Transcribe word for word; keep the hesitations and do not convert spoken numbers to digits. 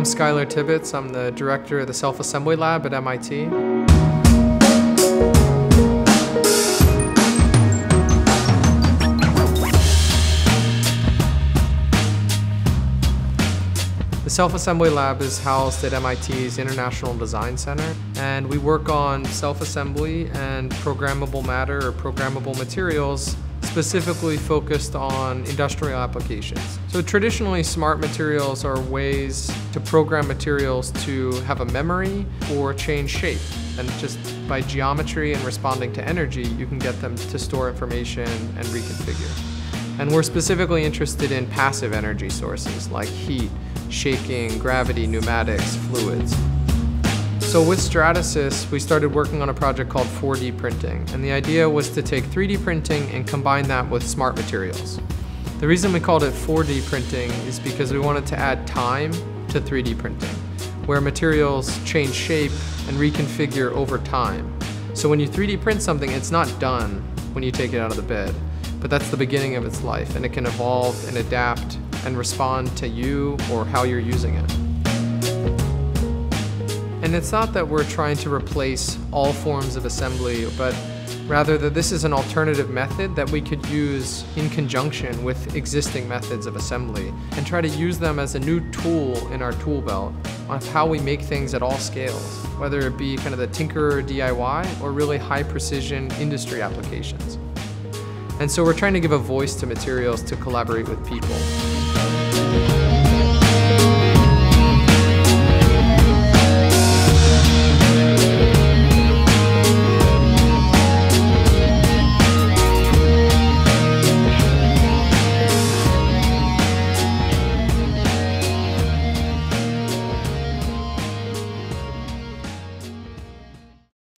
I'm Skylar Tibbits. I'm the director of the Self-Assembly Lab at M I T. The Self-Assembly Lab is housed at M I T's International Design Center, and we work on self-assembly and programmable matter or programmable materials specifically focused on industrial applications. So traditionally, smart materials are ways to program materials to have a memory or change shape. And just by geometry and responding to energy, you can get them to store information and reconfigure. And we're specifically interested in passive energy sources like heat, shaking, gravity, pneumatics, fluids. So with Stratasys, we started working on a project called four D printing, and the idea was to take three D printing and combine that with smart materials. The reason we called it four D printing is because we wanted to add time to three D printing, where materials change shape and reconfigure over time. So when you three D print something, it's not done when you take it out of the bed, but that's the beginning of its life, and it can evolve and adapt and respond to you or how you're using it. And it's not that we're trying to replace all forms of assembly, but rather that this is an alternative method that we could use in conjunction with existing methods of assembly and try to use them as a new tool in our tool belt on how we make things at all scales, whether it be kind of the tinkerer D I Y or really high precision industry applications. And so we're trying to give a voice to materials to collaborate with people.